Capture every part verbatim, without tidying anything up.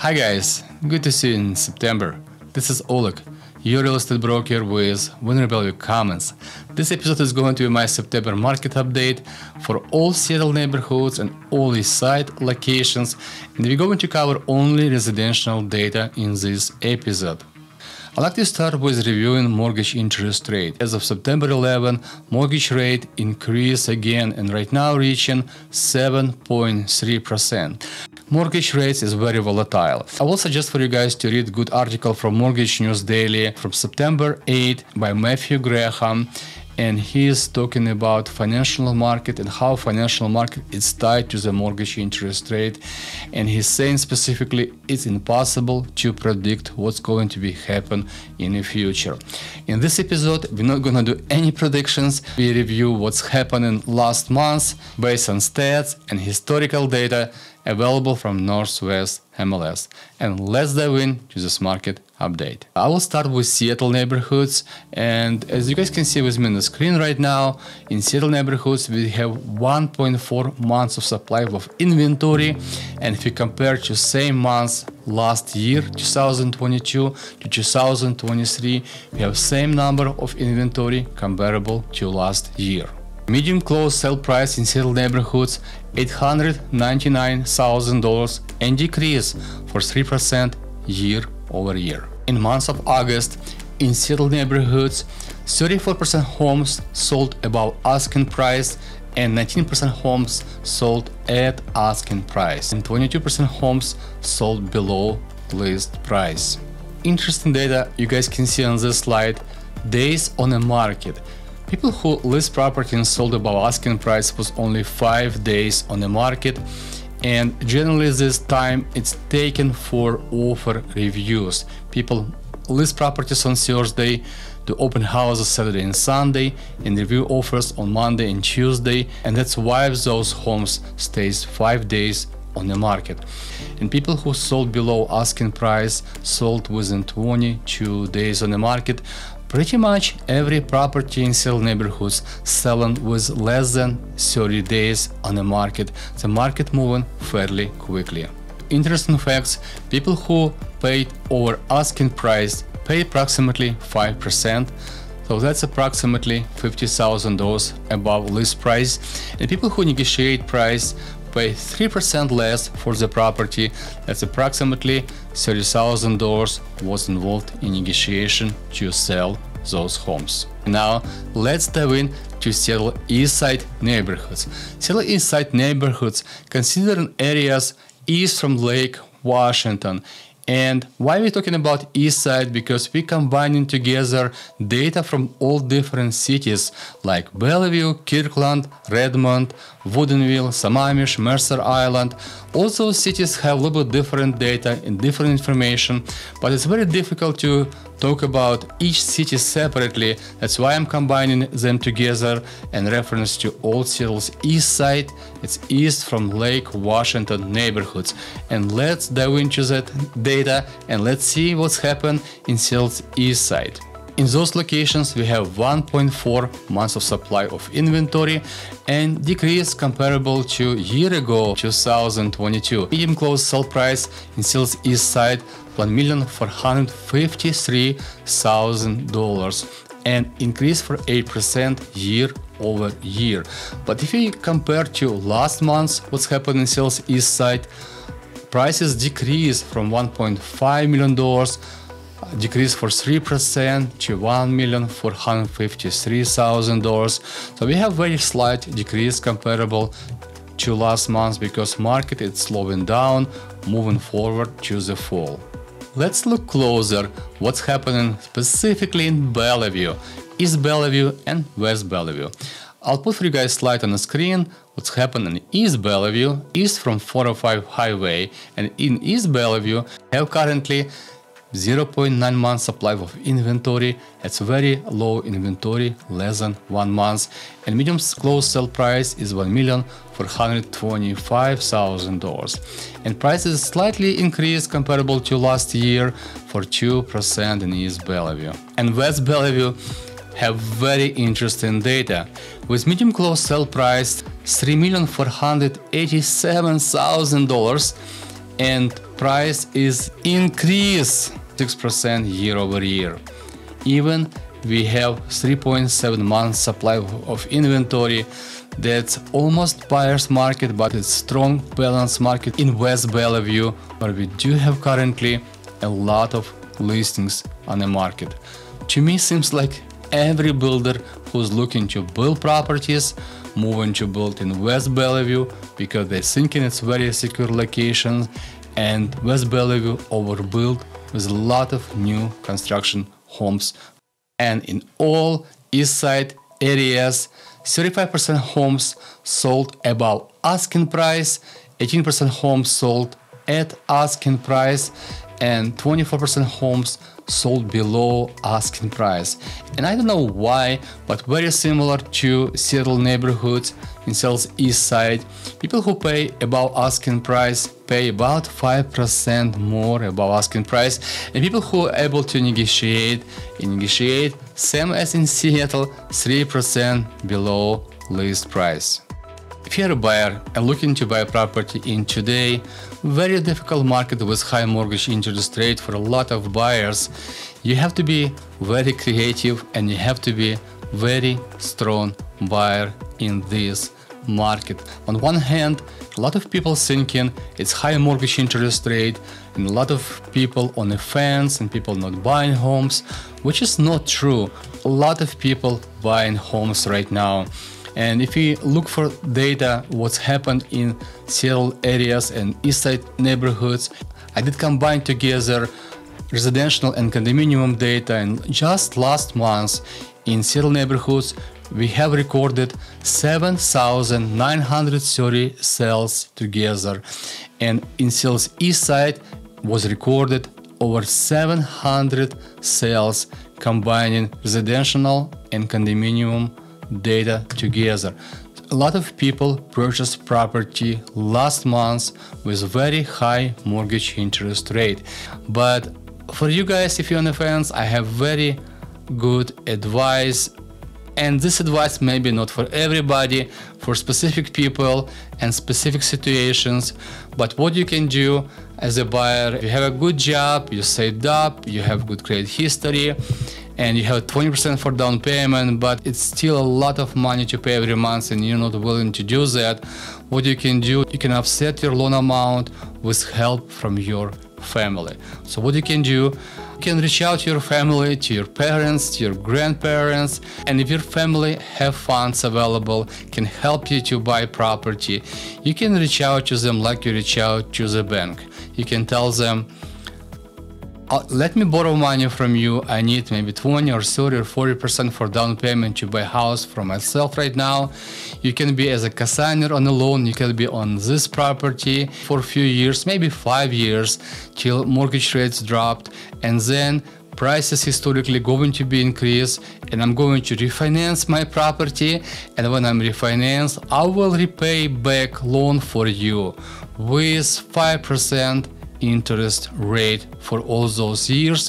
Hi guys, good to see you in September. This is Oleg, your real estate broker with Windermere Comments. This episode is going to be my September market update for all Seattle neighborhoods and all east side locations, and we're going to cover only residential data in this episode. I'd like to start with reviewing mortgage interest rate. As of September eleventh, mortgage rate increased again and right now reaching seven point three percent. Mortgage rates is very volatile. I will suggest for you guys to read good article from Mortgage News Daily from September eighth by Matthew Graham, and he is talking about financial market and how financial market is tied to the mortgage interest rate, and he's saying specifically it's impossible to predict what's going to be happen in the future. In this episode we're not gonna do any predictions. We review what's happening last month based on stats and historical data available from Northwest M L S. And let's dive into this market update. I will start with Seattle neighborhoods, and as you guys can see with me on the screen right now, in Seattle neighborhoods we have one point four months of supply of inventory, and if you compare to same months last year, two thousand twenty-two to two thousand twenty-three, we have same number of inventory comparable to last year. Medium close sale price in Seattle neighborhoods eight hundred ninety-nine thousand dollars, and decrease for three percent year over year. In month of August, in Seattle neighborhoods, thirty-four percent homes sold above asking price and nineteen percent homes sold at asking price, and twenty-two percent homes sold below list price. Interesting data you guys can see on this slide. Days on the market. People who list property and sold above asking price was only five days on the market, and generally this time it's taken for offer reviews. People list properties on Thursday, do open houses Saturday and Sunday, and review offers on Monday and Tuesday, and that's why those homes stays five days on the market. And people who sold below asking price sold within twenty-two days on the market. Pretty much every property in Seattle neighborhoods selling with less than thirty days on the market. The market moving fairly quickly. Interesting facts, people who paid over asking price pay approximately five percent. So that's approximately fifty thousand dollars above list price. And people who negotiate price pay three percent less for the property. That's approximately thirty thousand dollars was involved in negotiation to sell those homes. Now let's dive in to Seattle East Side neighborhoods. Seattle East Side neighborhoods considering areas east from Lake Washington. And why we're talking about east side? Because we're combining together data from all different cities like Bellevue, Kirkland, Redmond, Woodinville, Sammamish, Mercer Island. All those cities have a little bit different data and different information, but it's very difficult to talk about each city separately. That's why I'm combining them together and reference to all Seattle's east side. It's east from Lake Washington neighborhoods. And let's dive into that data and let's see what's happened in Seattle's east side. In those locations we have one point four months of supply of inventory, and decrease comparable to year ago, two thousand twenty-two. Median close sale price in Seattle's east side one million four hundred fifty-three thousand dollars, and increase for eight percent year over year. But if you compare to last month what's happened in Seattle's east side, prices decreased from one point five million dollars, decrease for three percent to one million four hundred fifty-three thousand dollars. So we have very slight decrease comparable to last month because market is slowing down, moving forward to the fall. Let's look closer what's happening specifically in Bellevue, East Bellevue and West Bellevue. I'll put for you guys slide on the screen what's happening in East Bellevue, east from four oh five highway, and in East Bellevue have currently zero point nine months supply of inventory. It's very low inventory, less than one month, and medium close sale price is one million four hundred twenty-five thousand dollars, and prices slightly increased comparable to last year for two percent in East Bellevue. And West Bellevue have very interesting data with medium close sale price three million four hundred eighty-seven thousand dollars and price is increased six percent year over year. Even we have three point seven months supply of inventory. That's almost buyer's market, but it's strong balance market in West Bellevue, where we do have currently a lot of listings on the market. To me, seems like every builder who's looking to build properties moving to build in West Bellevue, because they're thinking it's very secure location, and West Bellevue overbuilt with a lot of new construction homes. And in all east side areas, thirty-five percent homes sold above asking price, eighteen percent homes sold at asking price, and twenty-four percent homes sold below asking price. And I don't know why, but very similar to Seattle neighborhoods in Seattle's east side, people who pay above asking price pay about five percent more above asking price, and people who are able to negotiate, negotiate same as in Seattle, three percent below list price. If you're a buyer and looking to buy a property in today, very difficult market with high mortgage interest rate for a lot of buyers, you have to be very creative and you have to be very strong buyer in this market. On one hand, a lot of people thinking it's high mortgage interest rate and a lot of people on the fence and people not buying homes, which is not true. A lot of people buying homes right now. And if you look for data, what's happened in Seattle areas and east side neighborhoods, I did combine together residential and condominium data, and just last month in Seattle neighborhoods, we have recorded seven thousand nine hundred thirty sales together. And in Seattle's east side was recorded over seven hundred sales combining residential and condominium data together. A lot of people purchased property last month with very high mortgage interest rate. But for you guys, if you're on the fence, I have very good advice. And this advice may be not for everybody, for specific people and specific situations. But what you can do as a buyer, you have a good job, you saved up, you have good credit history, and you have twenty percent for down payment, but it's still a lot of money to pay every month and you're not willing to do that, what you can do, you can offset your loan amount with help from your family. So what you can do, you can reach out to your family, to your parents, to your grandparents, and if your family have funds available, can help you to buy property, you can reach out to them like you reach out to the bank. You can tell them, Uh, let me borrow money from you. I need maybe twenty or thirty or forty percent for down payment to buy a house for myself right now. You can be as a cosigner on a loan. You can be on this property for a few years, maybe five years till mortgage rates dropped. And then prices historically going to be increased and I'm going to refinance my property. And when I'm refinanced, I will repay back loan for you with five percent interest rate for all those years.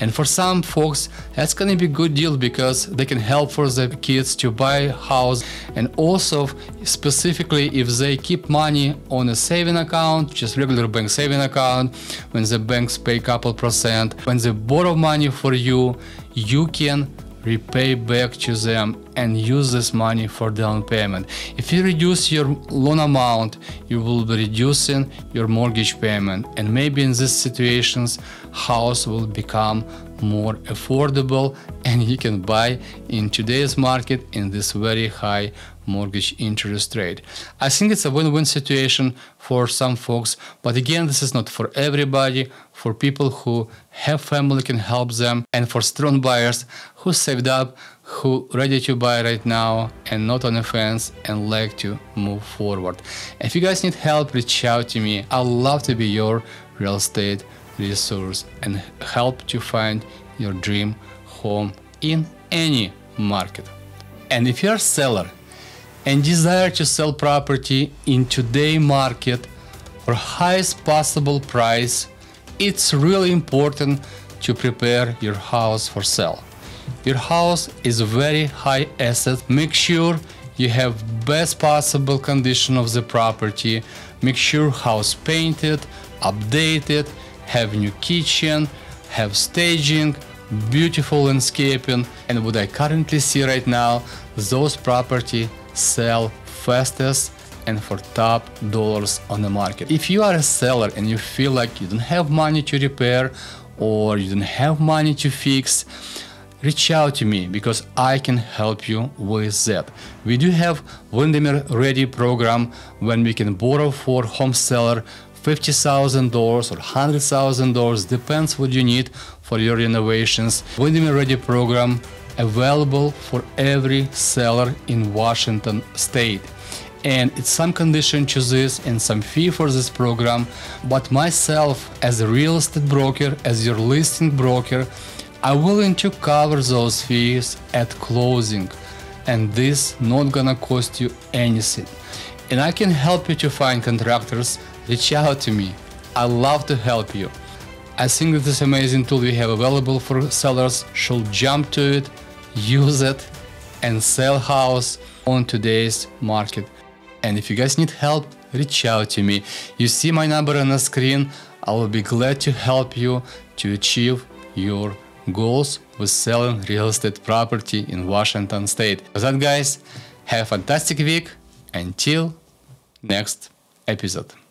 And for some folks that's gonna be a good deal because they can help for their kids to buy a house, and also specifically if they keep money on a saving account, just regular bank saving account, when the banks pay a couple percent, when they borrow money for you, you can repay back to them and use this money for down payment. If you reduce your loan amount, you will be reducing your mortgage payment, and maybe in these situations house will become more affordable and you can buy in today's market in this very high mortgage interest rate. I think it's a win-win situation for some folks, but again, this is not for everybody. For people who have family can help them, and for strong buyers who saved up, who ready to buy right now and not on the fence and like to move forward. If you guys need help, reach out to me. I'd love to be your real estate resource and help to find your dream home in any market. And if you're a seller and desire to sell property in today's market for highest possible price, it's really important to prepare your house for sale. Your house is a very high asset. Make sure you have best possible condition of the property. make sure house painted, updated, have new kitchen, have staging, beautiful landscaping. And what I currently see right now, those property sell fastest and for top dollars on the market. If you are a seller and you feel like you don't have money to repair or you don't have money to fix, reach out to me because I can help you with that. We do have Windermere Ready program when we can borrow for home seller fifty thousand dollars or one hundred thousand dollars, depends what you need for your renovations. Windermere Ready program available for every seller in Washington state. And it's some condition to this and some fee for this program. But myself as a real estate broker, as your listing broker, I'm willing to cover those fees at closing, and this not gonna cost you anything. And I can help you to find contractors. Reach out to me. I love to help you. I think that this amazing tool we have available for sellers should jump to it, use it, and sell house on today's market. And if you guys need help, reach out to me. You see my number on the screen. I will be glad to help you to achieve your goals with selling real estate property in Washington state. With that, guys, have a fantastic week. Until next episode.